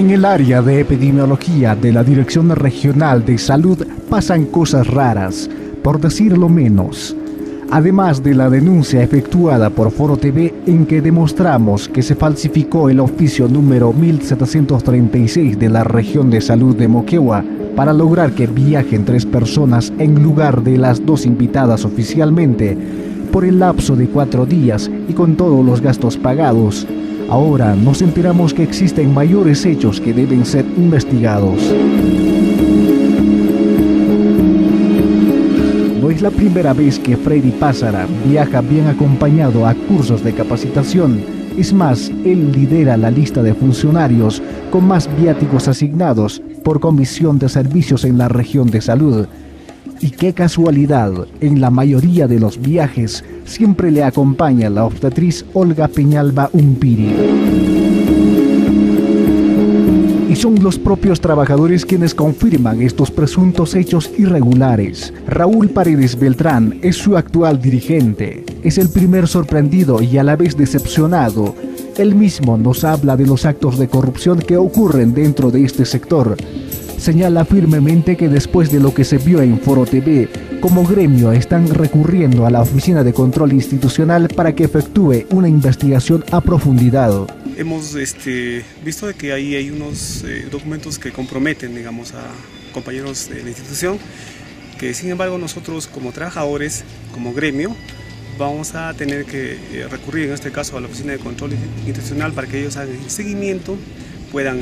En el área de epidemiología de la Dirección Regional de Salud pasan cosas raras, por decirlo menos. Además de la denuncia efectuada por Foro TV en que demostramos que se falsificó el oficio número 1736 de la Región de Salud de Moquegua para lograr que viajen 3 personas en lugar de las 2 invitadas oficialmente por el lapso de 4 días y con todos los gastos pagados, ahora nos enteramos que existen mayores hechos que deben ser investigados. Es la primera vez que Freddy Pasara viaja bien acompañado a cursos de capacitación. Es más, él lidera la lista de funcionarios con más viáticos asignados por comisión de servicios en la región de salud. Y qué casualidad, en la mayoría de los viajes siempre le acompaña la obstetriz Olga Peñalva Umpiri. Y son los propios trabajadores quienes confirman estos presuntos hechos irregulares. Raúl Paredes Beltrán es su actual dirigente. Es el primer sorprendido y a la vez decepcionado. Él mismo nos habla de los actos de corrupción que ocurren dentro de este sector. Señala firmemente que después de lo que se vio en Foro TV, como gremio están recurriendo a la Oficina de Control Institucional para que efectúe una investigación a profundidad. Hemos visto de que ahí hay unos documentos que comprometen, digamos, a compañeros de la institución, que sin embargo nosotros como trabajadores, como gremio, vamos a tener que recurrir en este caso a la Oficina de Control Institucional para que ellos hagan el seguimiento, puedan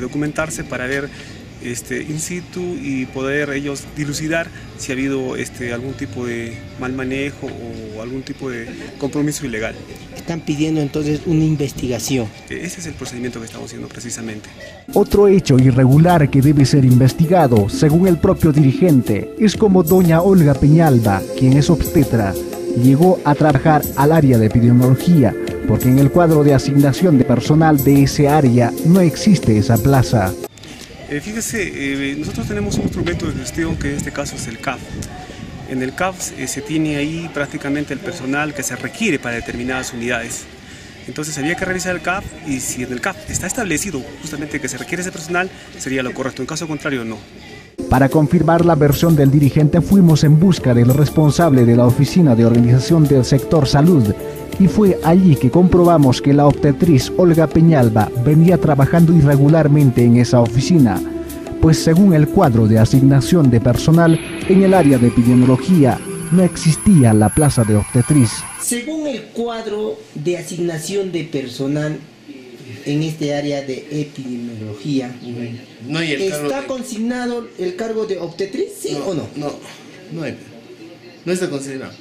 documentarse para ver in situ y poder ellos dilucidar si ha habido algún tipo de mal manejo o algún tipo de compromiso ilegal. Están pidiendo entonces una investigación. Ese es el procedimiento que estamos haciendo precisamente. Otro hecho irregular que debe ser investigado, según el propio dirigente, es como doña Olga Peñalva, quien es obstetra, llegó a trabajar al área de epidemiología, porque en el cuadro de asignación de personal de ese área no existe esa plaza. Fíjese, nosotros tenemos un instrumento de gestión que en este caso es el CAF. En el CAF se tiene ahí prácticamente el personal que se requiere para determinadas unidades. Entonces había que revisar el CAF y si en el CAF está establecido justamente que se requiere ese personal, sería lo correcto, en caso contrario no. Para confirmar la versión del dirigente fuimos en busca del responsable de la Oficina de Organización del Sector Salud y fue allí que comprobamos que la obstetriz Olga Peñalva venía trabajando irregularmente en esa oficina, pues según el cuadro de asignación de personal en el área de epidemiología no existía la plaza de obstetriz. Según el cuadro de asignación de personal en este área de epidemiología, no, ¿está consignado el cargo de obstetriz, sí o no? No está consignado.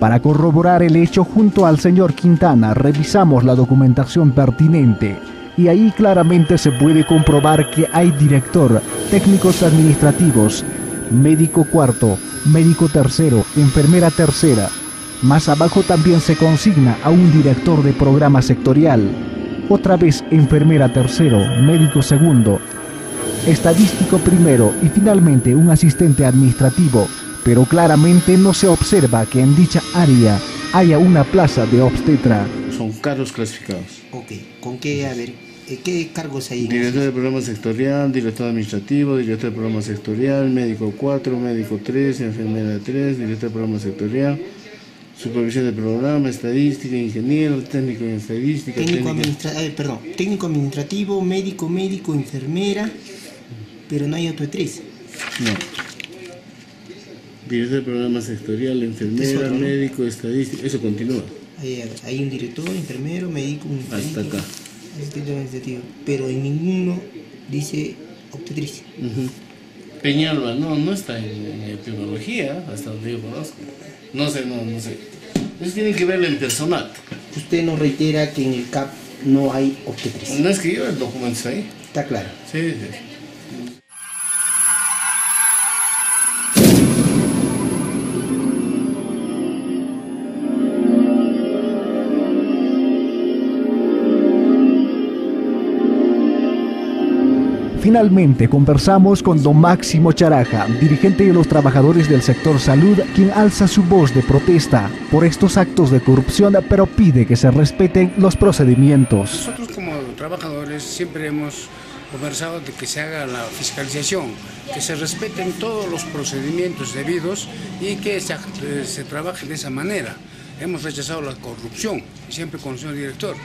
Para corroborar el hecho, junto al señor Quintana revisamos la documentación pertinente. Y ahí claramente se puede comprobar que hay director, técnicos administrativos, médico cuarto, médico tercero, enfermera tercera. Más abajo también se consigna a un director de programa sectorial, otra vez enfermera tercero, médico segundo, estadístico primero y finalmente un asistente administrativo, pero claramente no se observa que en dicha área haya una plaza de obstetra. Son cargos clasificados. Ok, ¿con qué? A ver, ¿qué cargos hay? Director de programa sectorial, director administrativo, director de programa sectorial, médico 4, médico 3, enfermera 3, director de programa sectorial, supervisión de programa, estadística, ingeniero, técnico en estadística. Técnico administrativo, médico, enfermera, pero no hay obstetriz. No. Director de programa sectorial, enfermera, eso, ¿no? Médico, estadística, eso continúa. Hay un director, enfermero, médico, un hasta médico, acá. Administrativo, pero en ninguno dice obstetricia. Peñalva no está en epidemiología, hasta donde yo conozco. No sé. Eso tiene que verlo en personal. Usted nos reitera que en el CAP no hay obstetricia. No es que yo el documento está ahí. Está claro. Sí. Finalmente conversamos con don Máximo Charaja, dirigente de los trabajadores del sector salud, quien alza su voz de protesta por estos actos de corrupción, pero pide que se respeten los procedimientos. Nosotros como trabajadores siempre hemos conversado de que se haga la fiscalización, que se respeten todos los procedimientos debidos y que se trabaje de esa manera. Hemos rechazado la corrupción, siempre con el señor director.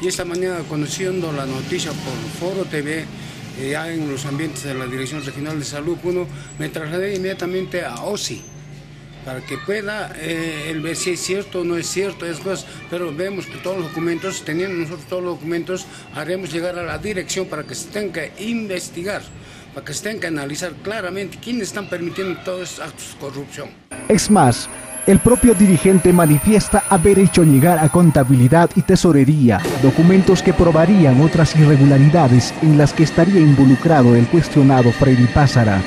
Y esta mañana, conociendo la noticia por Foro TV, ya en los ambientes de la Dirección Regional de Salud Puno, me trasladé inmediatamente a OSI, para que pueda el ver si es cierto o no es cierto, es más, pero vemos que todos los documentos, teniendo nosotros todos los documentos, haremos llegar a la dirección para que se tenga que investigar, para que se tenga que analizar claramente quiénes están permitiendo todos estos actos de corrupción. Es más, el propio dirigente manifiesta haber hecho llegar a contabilidad y tesorería documentos que probarían otras irregularidades en las que estaría involucrado el cuestionado Freddy Pasara.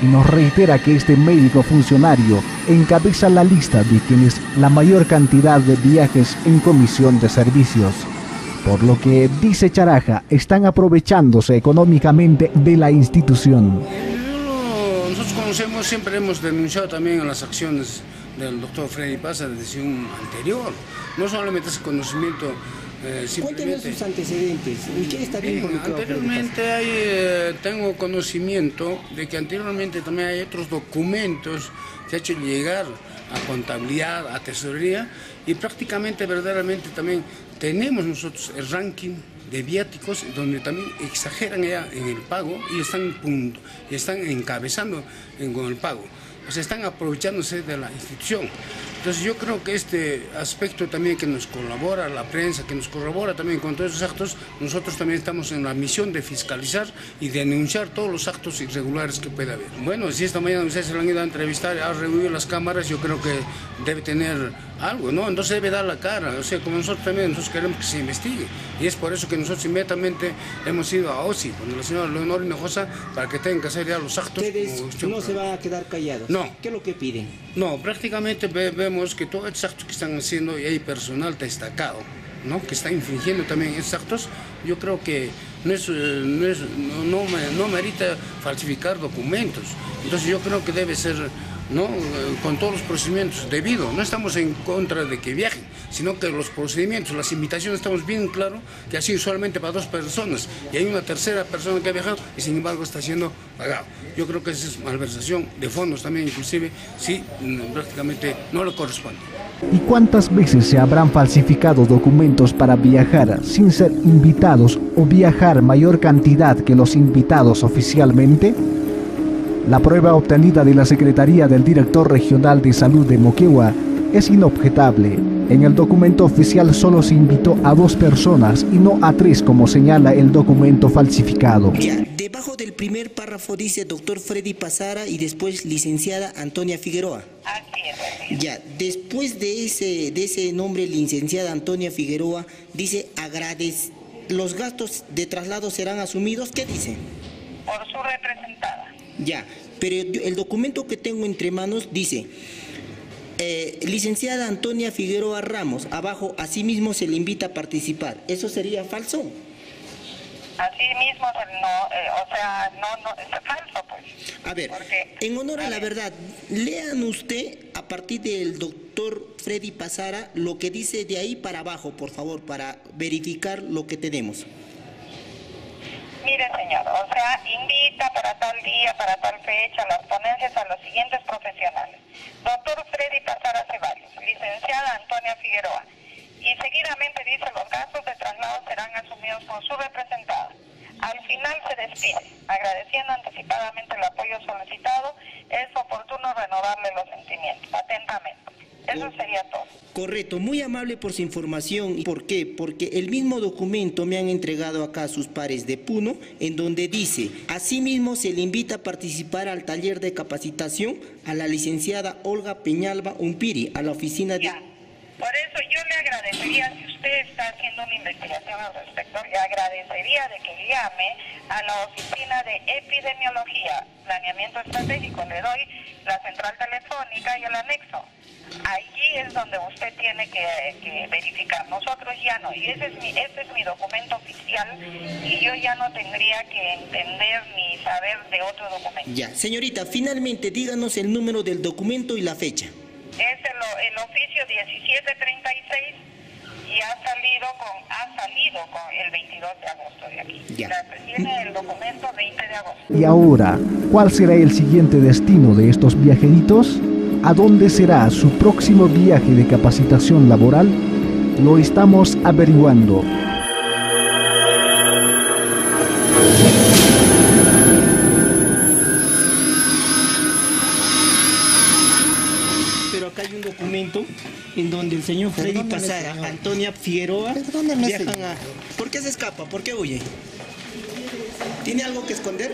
Y nos reitera que este médico funcionario encabeza la lista de quienes la mayor cantidad de viajes en comisión de servicios. Por lo que, dice Charaja, están aprovechándose económicamente de la institución. Nosotros conocemos, siempre hemos denunciado también las acciones del doctor Freddy Pasara desde un anterior. No solamente ese conocimiento. Cuéntenos sus antecedentes. ¿Usted está bien involucrado? Anteriormente hay, tengo conocimiento de que anteriormente también hay otros documentos que ha hecho llegar a contabilidad, a tesorería, y prácticamente, verdaderamente también tenemos nosotros el ranking de viáticos donde también exageran ya en el pago y están, encabezando con el pago. O sea, están aprovechándose de la institución. Entonces yo creo que este aspecto también que nos colabora la prensa, que nos colabora también con todos esos actos, nosotros también estamos en la misión de fiscalizar y denunciar todos los actos irregulares que pueda haber. Bueno, si esta mañana ustedes se lo han ido a entrevistar, ha reunido las cámaras, yo creo que debe tener algo, ¿no? Entonces debe dar la cara, o sea, como nosotros también, nosotros queremos que se investigue. Y es por eso que nosotros inmediatamente hemos ido a OSI, con la señora Leonora Hinojosa, para que tengan que hacer ya los actos. ¿Ustedes no se van a quedar callados? No. ¿Qué es lo que piden? No, prácticamente vemos que todos estos actos que están haciendo, y hay personal destacado, ¿no?, que está infringiendo también estos actos. Yo creo que no merita falsificar documentos. Entonces yo creo que debe ser, ¿no?, con todos los procedimientos debidos. No estamos en contra de que viajen, sino que los procedimientos, las invitaciones, estamos bien claros que ha sido solamente para dos personas y hay una tercera persona que ha viajado y sin embargo está siendo pagado. Yo creo que esa es malversación de fondos también, inclusive, sí, prácticamente no le corresponde. ¿Y cuántas veces se habrán falsificado documentos para viajar sin ser invitados o viajar mayor cantidad que los invitados oficialmente? La prueba obtenida de la Secretaría del Director Regional de Salud de Moquegua es inobjetable. En el documento oficial solo se invitó a dos personas y no a tres, como señala el documento falsificado. Ya, debajo del primer párrafo dice doctor Freddy Pasara y después licenciada Antonia Figueroa. Así es. Ya, después de ese nombre, licenciada Antonia Figueroa, dice agradece. Los gastos de traslado serán asumidos, ¿qué dice? Por su representada. Ya, pero el documento que tengo entre manos dice, licenciada Antonia Figueroa Ramos, abajo, asimismo se le invita a participar. ¿Eso sería falso? Asimismo, no, o sea, no, es falso, pues. A ver, en honor a la verdad, lean usted a partir del doctor Freddy Pasara lo que dice de ahí para abajo, por favor, para verificar lo que tenemos. Mire, señor, o sea, invita para tal día, para tal fecha, las ponencias a los siguientes profesionales. Doctor Freddy Pasara Ceballos, licenciada Antonia Figueroa. Y seguidamente dice, los gastos de traslado serán asumidos por su representada. Al final se despide, agradeciendo anticipadamente el apoyo solicitado. Es oportuno renovarle los sentimientos. Atentamente. Eso sería todo. Correcto, muy amable por su información. ¿Por qué? Porque el mismo documento me han entregado acá sus pares de Puno, en donde dice, asimismo se le invita a participar al taller de capacitación a la licenciada Olga Peñalva Umpiri, a la oficina de... Ya. Por eso yo le agradecería, si usted está haciendo una investigación al respecto, le agradecería de que llame a la oficina de epidemiología, planeamiento estratégico, le doy la central telefónica y el anexo. Allí es donde usted tiene que verificar. Nosotros ya no, y ese es mi documento oficial, y yo ya no tendría que entender ni saber de otro documento. Ya, señorita, finalmente díganos el número del documento y la fecha. Es el oficio 1736 y ha salido con el 22 de agosto de aquí. Ya. Tiene el documento 20 de agosto. Y ahora, ¿cuál será el siguiente destino de estos viajeritos? ¿A dónde será su próximo viaje de capacitación laboral? Lo estamos averiguando. Pero acá hay un documento en donde el señor Freddy Pasara, señor. Antonia Figueroa, viajan a... ¿Por qué se escapa? ¿Por qué huye? ¿Tiene algo que esconder?